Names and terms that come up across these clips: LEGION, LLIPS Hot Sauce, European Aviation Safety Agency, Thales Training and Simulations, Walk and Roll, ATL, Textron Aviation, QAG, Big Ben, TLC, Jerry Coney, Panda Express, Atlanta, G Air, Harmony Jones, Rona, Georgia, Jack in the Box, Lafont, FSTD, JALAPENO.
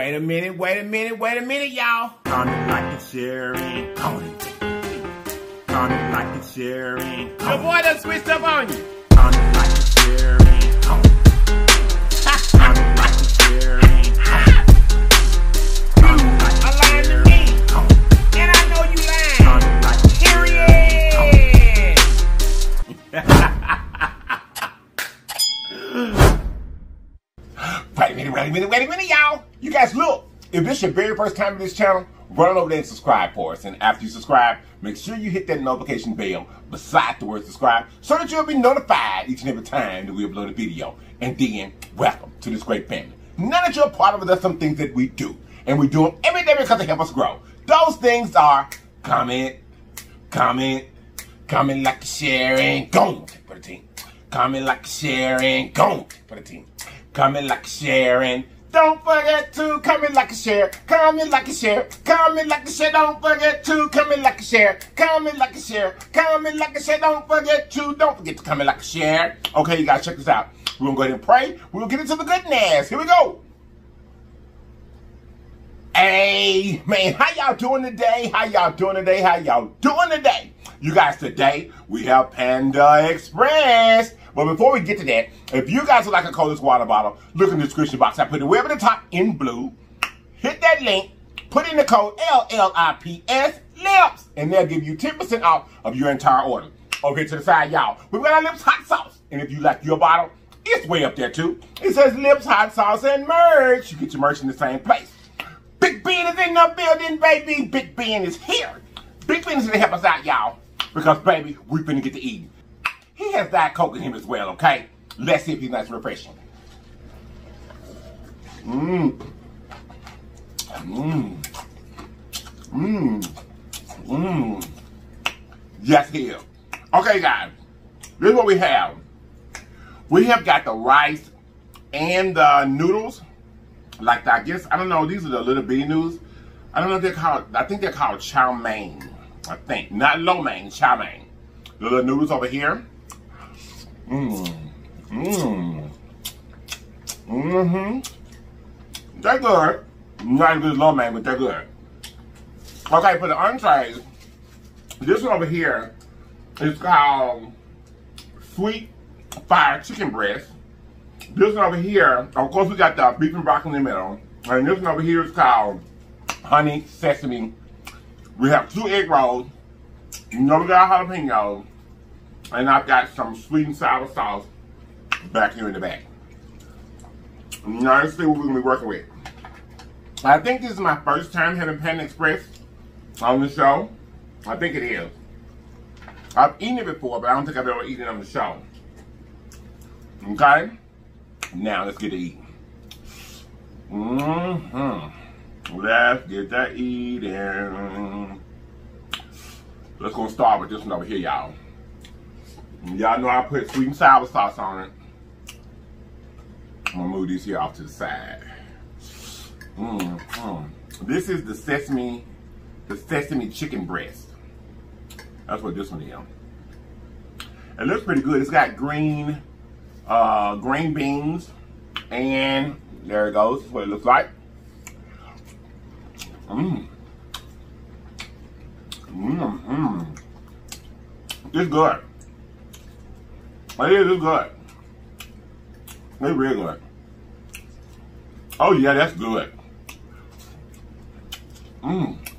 Wait a minute, y'all. Count it like it's Jerry Coney. Count it like it's Jerry Coney. Your boy done switched up on you. Count it like it's Jerry Coney. Count it like it's Jerry Coney. You are lying to me. And I know you lying. Count it like it's Jerry Coney. Wait a minute, y'all. You guys, look, if this is your very first time on this channel, run on over there and subscribe for us. And after you subscribe, make sure you hit that notification bell beside the word subscribe so that you'll be notified each and every time that we upload a video. And then, welcome to this great family. Now that you're a part of it, there's some things that we do. And we do them every day because they help us grow. Those things are comment like a share and go for the team. Comment like a share and go for the team. Comment like a share and don't forget to comment like a share, comment like a share, comment like a share, don't forget to comment like a share, comment like a share, comment like a share, don't forget to comment like a share. Okay, you guys, check this out. We're gonna go ahead and pray. We'll get into the goodness. Here we go. Hey, man, how y'all doing today? You guys, today we have Panda Express. But before we get to that, if you guys would like to call this water bottle, look in the description box. I put it way up at the top in blue. Hit that link, put in the code LLIPS, and they'll give you 10% off of your entire order. Over to the side, y'all, we've got our LLIPS Hot Sauce. And if you like your bottle, it's way up there too. It says LLIPS Hot Sauce and merch. You get your merch in the same place. Big Ben is in the building, baby. Big Ben is here. Big Ben is going to help us out, y'all, because, baby, we're going to get to eating. He has Diet Coke in him as well, okay? Let's see if he's nice and refreshing. Yes, he is. Okay, guys. This is what we have. We have got the rice and the noodles. Like, I guess, I don't know, these are the little bitty noodles. I don't know if they're called, I think they're called chow mein. I think. Not lo mein, chow mein. The little noodles over here. They're good. Not as good as lo mein, but they're good. Okay, for the entrees, this one over here is called sweet fire chicken breast. This one over here, of course, we got the beef and broccoli in the middle. And this one over here is called honey sesame. We have 2 egg rolls. You know we got jalapenos. And I've got some sweet and sour sauce back here in the back. Now let's see what we're going to be working with. I think this is my first time having Panda Express on the show. I think it is. I've eaten it before, but I don't think I've ever eaten it on the show. Okay? Now let's get to eating. Let's get to eating. Let's go start with this one over here, y'all. Y'all know I put sweet and sour sauce on it. I'm gonna move these here off to the side. This is the sesame chicken breast. That's what this one is. It looks pretty good. It's got green beans, and there it goes. That's what it looks like. It's good. It's good. It's real good. Oh yeah, that's good. It's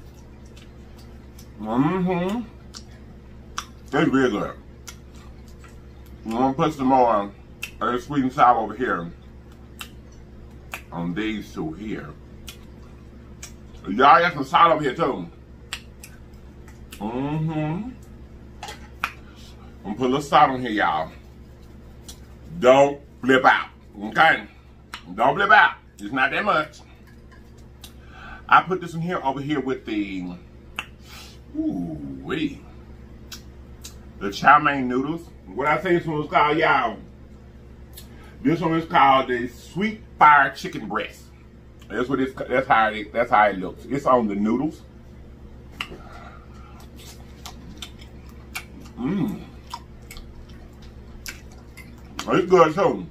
real good. I'm gonna put some more sweet and sour over here on these two here. Y'all got some salt over here too. I'm gonna put a little salt on here, y'all. Don't flip out, okay? Don't flip out. It's not that much. I put this in here over here with the the chow mein noodles. What I say this one was called, y'all. This one is called the sweet fire chicken breast. That's what it's. That's how it looks. It's on the noodles. It's good too.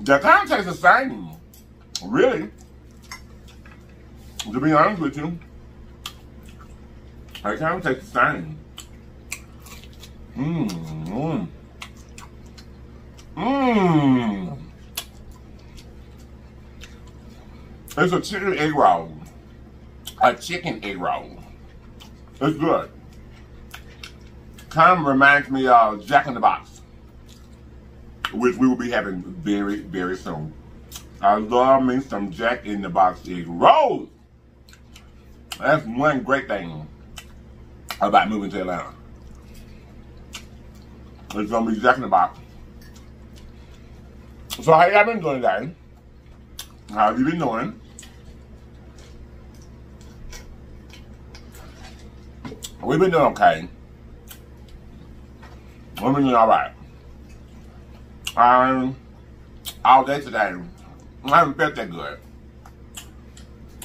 The context is the same. really, to be honest with you, I kind of taste the same. It's a chicken egg roll. A chicken egg roll. It's good. Kind of reminds me of Jack in the Box, which we will be having very, very soon. I love me some Jack in the Box egg rolls. That's one great thing about moving to Atlanta. It's gonna be Jack in the Box. So how y'all been doing today? How have you been doing? We've been doing okay. We've been doing alright. All day today, I haven't felt that good.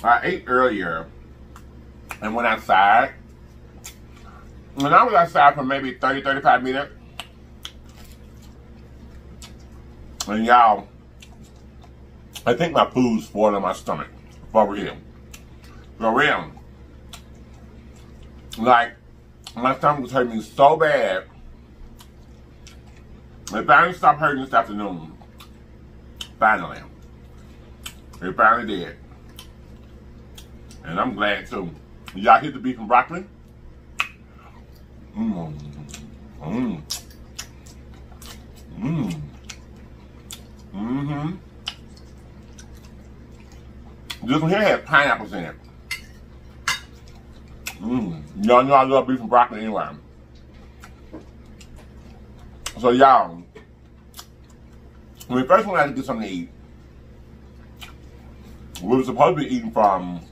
I ate earlier and went outside. When I was outside for maybe 30, 35 minutes, and y'all, I think my food spoiled on my stomach. For real. For real. Like, my stomach was hurting me so bad. It finally stopped hurting this afternoon. Finally. It finally did. And I'm glad too. Y'all hit the beef and broccoli? This one here has pineapples in it. Y'all know I love beef and broccoli anyway. So y'all, when we first went out to get something to eat, we were supposed to be eating from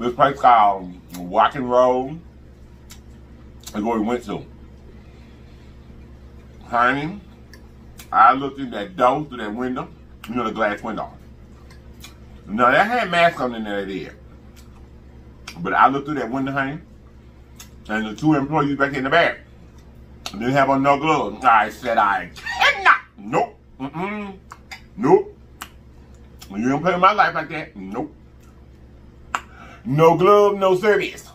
this place called Walk and Roll. That's where we went to. Honey, I looked in that door through that window, you know, the glass window. Now, that had masks on in there, they did. But I looked through that window, honey, and the two employees back in the back didn't have on no gloves. I said, I cannot. Nope. Nope. You don't play with my life like that. Nope. No glove, no service.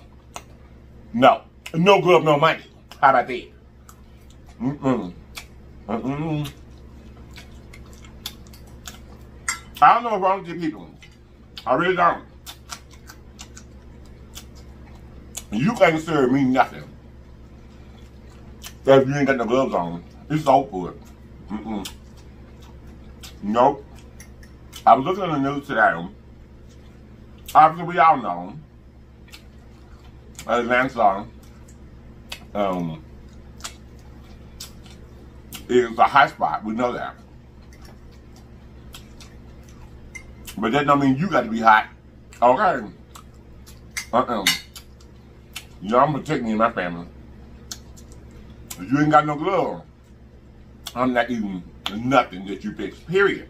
No. No glove, no money. How about that? I don't know what's wrong with you people. I really don't. You can't serve me nothing if you ain't got no gloves on. It's soul food. Nope. I was looking at the news today. Obviously, we all know Atlanta is a hot spot. We know that. But that don't mean you got to be hot. Okay. Y'all protect me and my family. If you ain't got no glove, I'm not eating nothing that you fix. Period.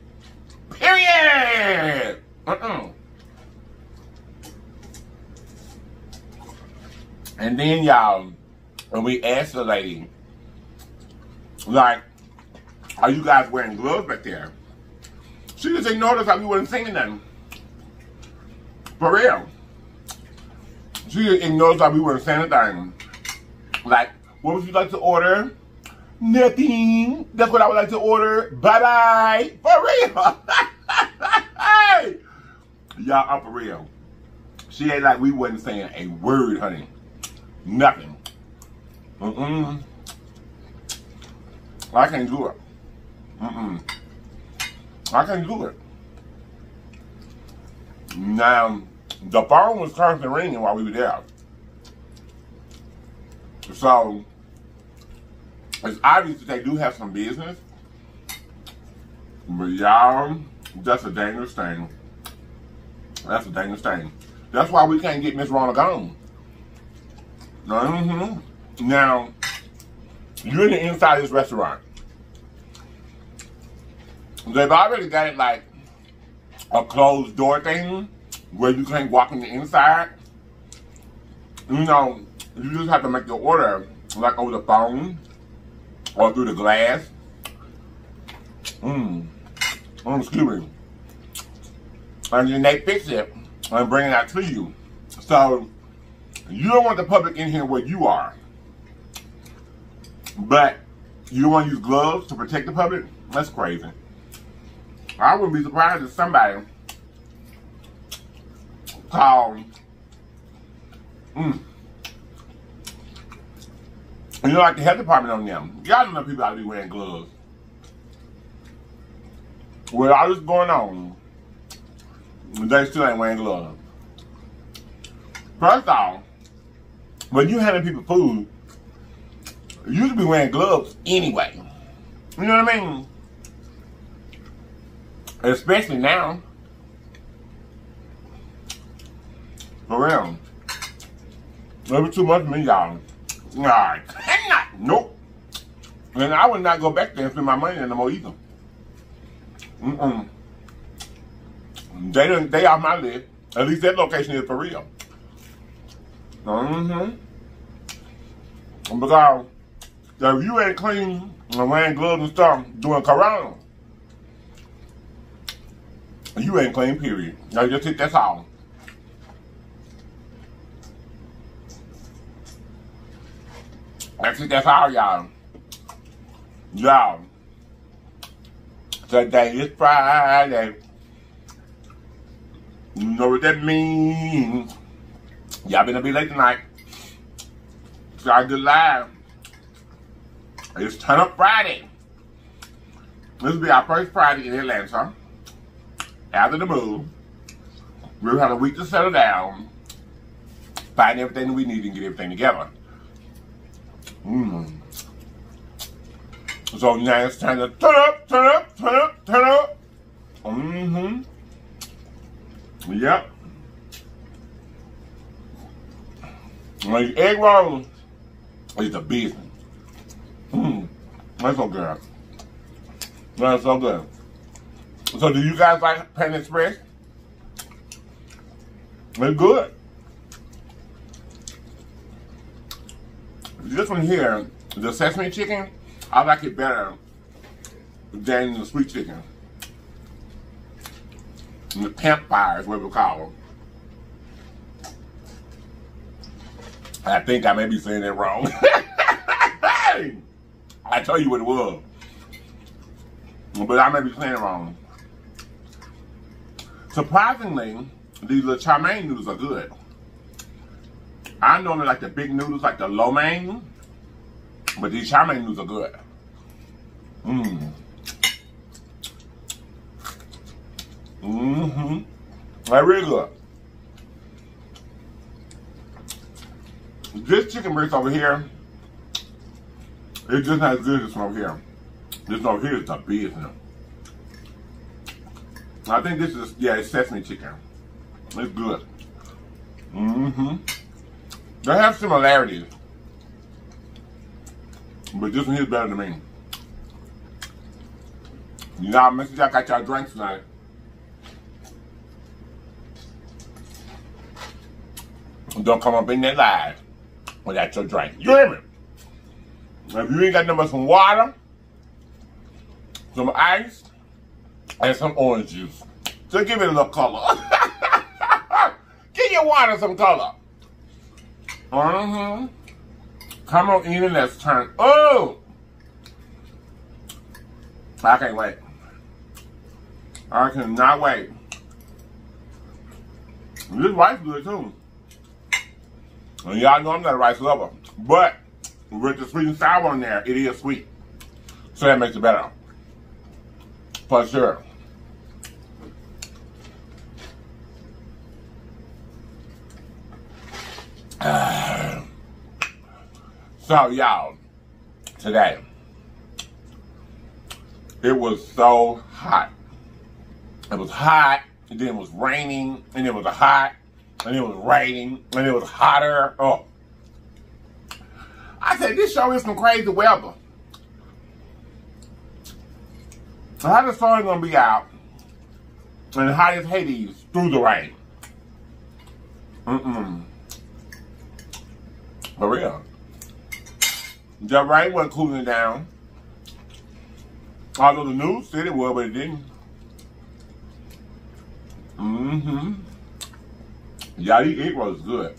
Period! And then y'all, when we asked the lady, like, are you guys wearing gloves back there? She just ignored us like we wasn't singing nothing. For real. She just ignored us like we wasn't saying anything. Like, what would you like to order? Nothing. That's what I would like to order. Bye-bye. For real. Y'all, I'm for real. She ain't like we wasn't saying a word, honey. Nothing. I can't do it. I can't do it. Now, the phone was constantly ringing while we were there. So, it's obvious that they do have some business. But y'all, that's a dangerous thing. That's a dangerous thing. That's why we can't get Miss Rona gone. Now, you're in the inside of this restaurant. They've already got it like a closed door thing where you can't walk on the inside. You know, you just have to make your order like over the phone or through the glass. Excuse me. and then they fix it and bring it out to you. So you don't want the public in here where you are, but you want to use gloves to protect the public? That's crazy. I wouldn't be surprised if somebody called. You know, like the health department on them. Y'all don't know people ought to be wearing gloves. With all this going on, they still ain't wearing gloves. First off, when you handing people food, you should be wearing gloves anyway. You know what I mean? Especially now. For real. Maybe too much for me, y'all. Nah, I cannot. Nope. And I would not go back there and spend my money no more either. They off my list. At least that location is for real. Because if you ain't clean and wearing gloves and stuff doing Corona, you ain't clean, period. Now just hit that's all. Actually, that's all, y'all. Y'all, today is Friday. You know what that means. Y'all better be late tonight. So I get live. It's Turn Up Friday. This will be our first Friday in Atlanta. After the move, we'll have a week to settle down, find everything that we need, and get everything together. So now it's time to turn up, turn up, turn up, turn up. Yep. Like egg rolls is a business. That's so good. That's so good. So do you guys like Panda Express? It's good. This one here, the sesame chicken, I like it better than the sweet chicken. And the campfire is what we call them. I think I may be saying that wrong. I told you what it was, but I may be saying it wrong. Surprisingly, these little chow mein noodles are good. I normally like the big noodles, like the lo mein, but these chow mein noodles are good. They're really good. This chicken breast over here, it's just not as good as this one over here. This one over here is the business. I think this is, yeah, it's sesame chicken. It's good. They have similarities, but this one here's better than me. You know, make sure y'all got y'all drinks tonight. Don't come up in there live without your drink. You hear me? If you ain't got nothing but some water, some ice, and some orange juice, so give it a little color. Give your water some color. Come on in and let's turn. Oh! I can't wait. I cannot wait. This rice is good too. And y'all know I'm not a rice lover. But with the sweet and sour on there, it is sweet. So that makes it better. For sure. So y'all, today, it was so hot. It was hot, and then it was raining, and it was hot, and it was raining, and it was hotter. Oh. I said, this show is some crazy weather. How the sun gonna be out, and hot as Hades through the rain? For real. The rain wasn't cooling down. Although the news said it was, but it didn't. Mm-hmm. Yeah, the egg roll is good.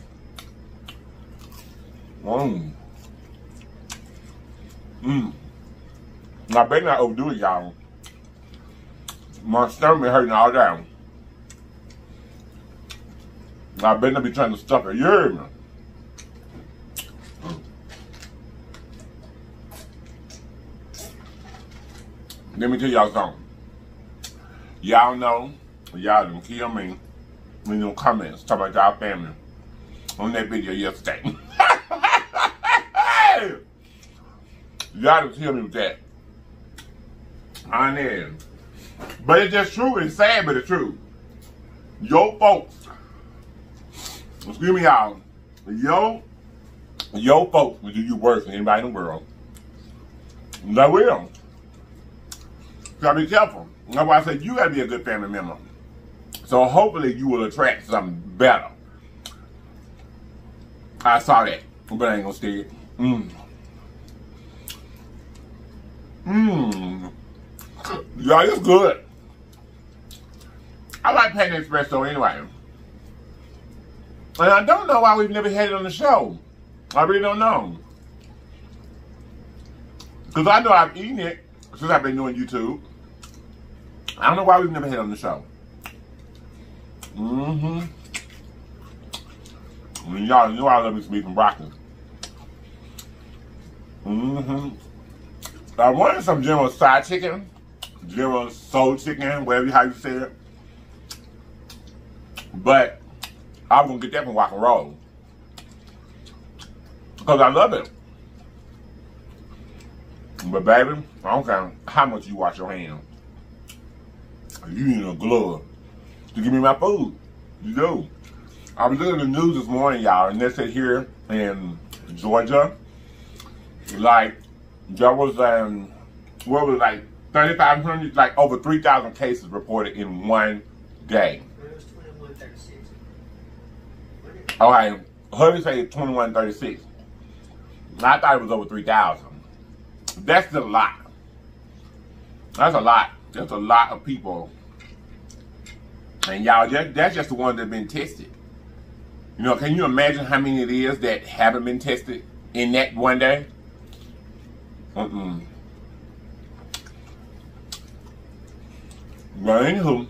Mmm. Mmm. I better not overdo it, y'all. My stomach been hurting all down. I better not be trying to stuff it. You heard me? Let me tell y'all something. Y'all know, y'all done kill me in the comments talking about y'all family on that video yesterday. Y'all done kill me with that. I know. But it's just true. It's sad, but it's true. Yo folks, excuse me y'all, yo folks will do you worse than anybody in the world. They will. Gotta be careful. That's why I said you gotta be a good family member. So hopefully you will attract something better. I saw that, but I ain't gonna say it. Mmm. Mmm. Y'all, it's good. I like Panda Express though anyway. And I don't know why we've never had it on the show. I really don't know. Because I know I've eaten it since I've been doing YouTube. I don't know why we've never had it on the show. Mm-hmm. I mean, y'all know I love me some beef and broccoli. Mm-hmm. I wanted some General side chicken. General soul chicken, whatever how you say it. But I'm gonna get that from Walk and Roll. Because I love it. But baby, I don't care how much you wash your hands. You need a glove to give me my food. You do. I was looking at the news this morning, y'all, and they said here in Georgia, like there was what was it, like 3,500, like over 3,000 cases reported in one day. Okay, Hubby said 2136. I thought it was over 3,000. That's a lot. That's a lot. That's a lot of people. And y'all, that's just the ones that have been tested. You know, can you imagine how many it is that haven't been tested in that one day? Mm-mm. Well, anywho,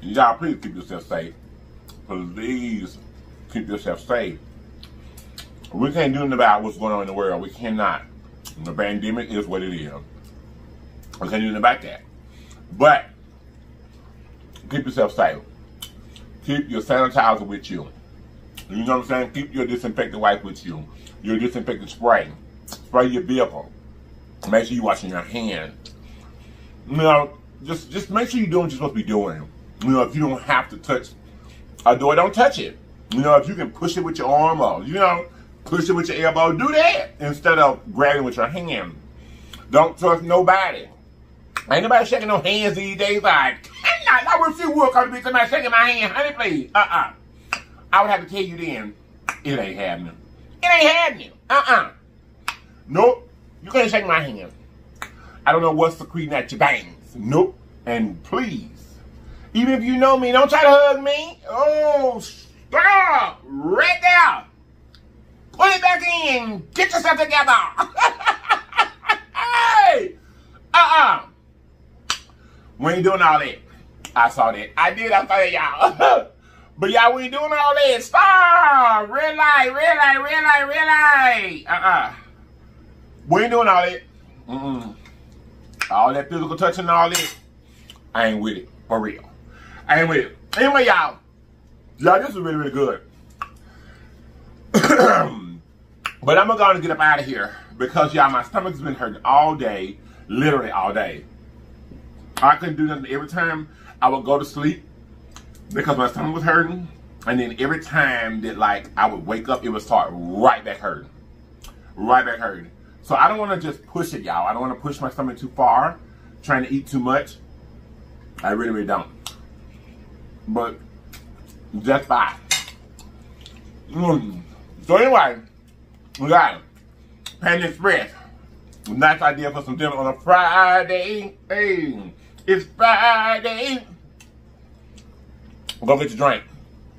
y'all, please keep yourself safe. Please keep yourself safe. We can't do nothing about what's going on in the world. We cannot. The pandemic is what it is. We can't do nothing about that. But keep yourself safe. Keep your sanitizer with you. You know what I'm saying? Keep your disinfectant wipe with you. Your disinfectant spray. Spray your vehicle. Make sure you're washing your hands. You know, just make sure you're doing what you're supposed to be doing. You know, if you don't have to touch a door, don't touch it. You know, if you can push it with your arm or, you know, push it with your elbow, do that instead of grabbing with your hand. Don't trust nobody. Ain't nobody shaking no hands these days. Like, I wish you would come to be somebody shaking my hand, honey, please. I would have to tell you then, it ain't happening. It ain't happening. Nope. You can't shake my hand. I don't know what's secreting at your veins. Nope. And please, even if you know me, don't try to hug me. Oh, stop. Right there. Pull it back in. Get yourself together. Hey! We ain't doing all that. I saw that. I saw that, y'all. But y'all, we ain't doing all that. Stop. Red light, red light, red light, red light. We ain't doing all that. All that physical touching and all that. I ain't with it. For real. I ain't with it. Anyway, y'all. Y'all, this is really, really good. But I'm gonna get up out of here because y'all, my stomach's been hurting all day, literally all day. I couldn't do nothing. Every time I would go to sleep because my stomach was hurting, and then every time that like I would wake up, it would start right back hurting, right back hurting. So I don't want to just push it, y'all. I don't want to push my stomach too far, trying to eat too much. I really, really don't. But that's fine. So anyway, we got Panda Express. Nice idea for some dinner on a Friday. Hey, it's Friday. Go get your drink.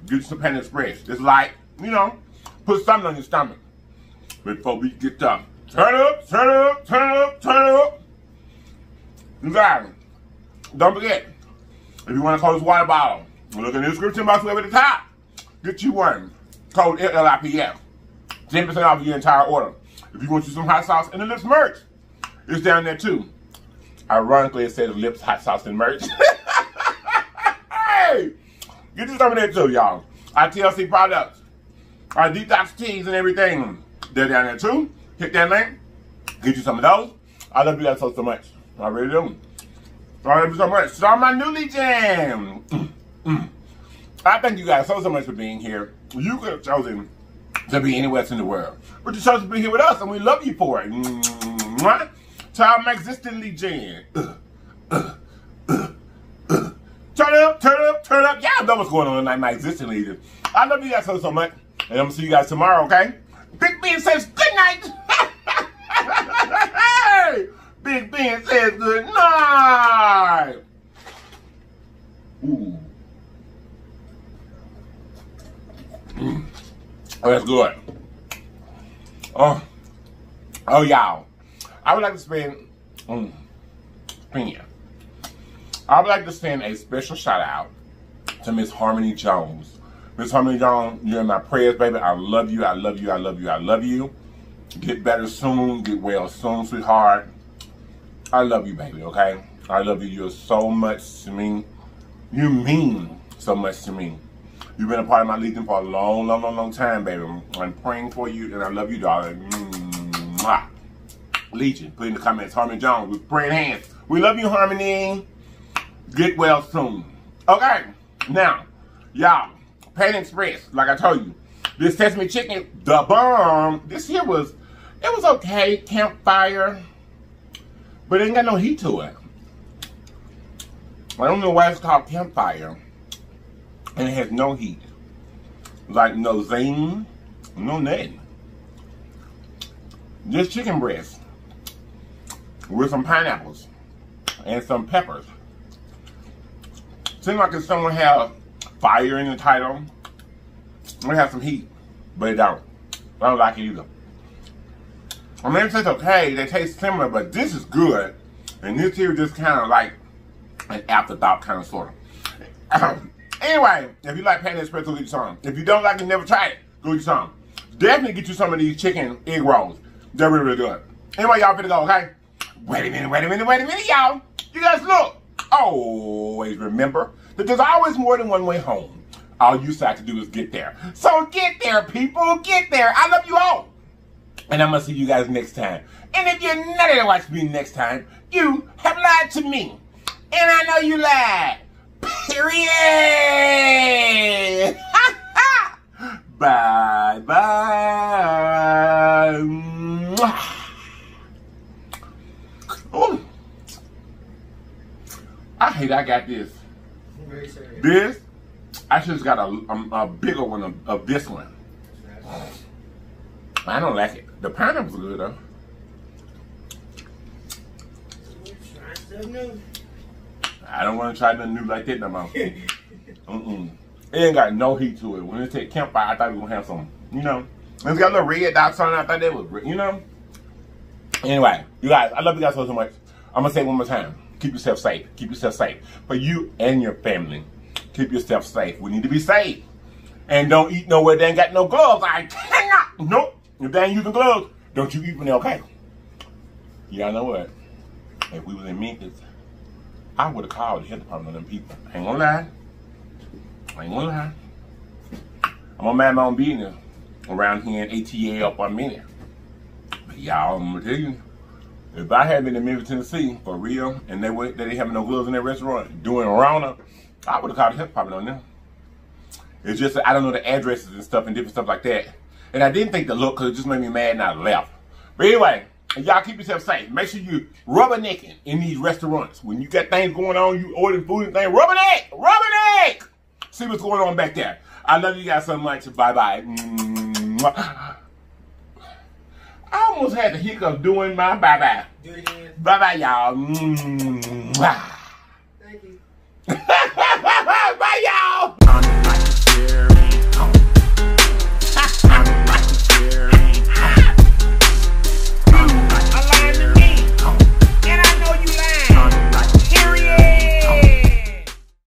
Get you some Panda Express. It's like, you know, put something on your stomach before we get up. Turn up, turn up, turn up, turn up. You guys, don't forget, if you want a cold water bottle, look in the description box over at the top. Get you one. Code LLIPS. 10% off your entire order. If you want you some hot sauce and the Lips merch, it's down there too. Ironically, it says Lips hot sauce and merch. Hey, get you some of that too, y'all. Our TLC products, our detox teas and everything, they're down there too. Hit that link. Get you some of those. I love you guys so much. I really do. I love you so much. So my newly jam. I thank you guys so much for being here. You could have chosen to be anywhere else in the world, but you chose to be here with us, and we love you for it. Mwah. Time existently jam. Turn up, turn up, turn up. Y'all know what's going on tonight, my existing leader. I love you guys so much, and I'm gonna see you guys tomorrow, okay? Big Ben says good night. Big Ben says good night. Ooh. Oh, that's good. Oh, y'all. I would like to spend, I would like to send a special shout out to Miss Harmony Jones. Miss Harmony Jones, you're in my prayers, baby. I love you. I love you. I love you. I love you. Get better soon. Get well soon, sweetheart. I love you, baby. Okay. I love you. You're so much to me. You mean so much to me. You've been a part of my legion for a long, long, long, long time, baby. I'm praying for you, and I love you, darling. Mwah. Legion, put in the comments, Harmony Jones, with praying hands. We love you, Harmony. Get well soon. Okay, now, y'all, Panda Express, like I told you, this sesame chicken, the bomb. This here was, it was okay, campfire, but it ain't got no heat to it. I don't know why it's called campfire. And it has no heat. Like no zing, no nothing. Just chicken breast with some pineapples and some peppers. Seems like if someone have fire in the title, it would have some heat, but it don't. I don't like it either. I mean, it tastes okay, they taste similar, but this is good. And this here just kind of like an afterthought kind of sort of. Anyway, if you like Panda Express, go get you some. If you don't like it, never try it, go get you some. Definitely get you some of these chicken egg rolls. They're really, really good. Anyway, y'all finna go, okay? Wait a minute, wait a minute, wait a minute, y'all. You guys look. Always remember that there's always more than one way home. All you have to do is get there. So get there, people. Get there. I love you all. And I'm going to see you guys next time. And if you're not going to watch me next time, you have lied to me. And I know you lied. Period. Bye bye. Ooh. I hate I got this. Very serious. This, I just got a bigger one of this one. I don't like it. The pineapple's good though. I don't want to try nothing new like that no more. It ain't got no heat to it. When it said campfire, I thought we were going to have some, you know. It's got little red dots on it. I thought that was, you know. Anyway, you guys, I love you guys so, so much. I'm going to say it one more time. Keep yourself safe. Keep yourself safe. For you and your family, keep yourself safe. We need to be safe. And don't eat nowhere they ain't got no gloves. I cannot. Nope. If they ain't using gloves, don't you eat when they're okay. Y'all know what? If we was in Memphis, I would have called the health department on them people. I ain't gonna lie. I ain't gonna lie. I'm gonna mind my own business around here in ATL for a minute. But y'all, I'm gonna tell you, if I had been in Memphis, Tennessee, for real, and they didn't have no gloves in their restaurant doing Rona, I would have called the health department on them. It's just that I don't know the addresses and stuff and different stuff like that. And I didn't think to look because it just made me mad and I left. But anyway, y'all keep yourself safe. Make sure you rubbernecking in these restaurants. When you got things going on, you ordering food and things, rubberneck! Rubberneck! See what's going on back there. I love you guys so much. Bye-bye. I almost had the hiccup doing my bye-bye. Do it again. Bye-bye, y'all. Thank you.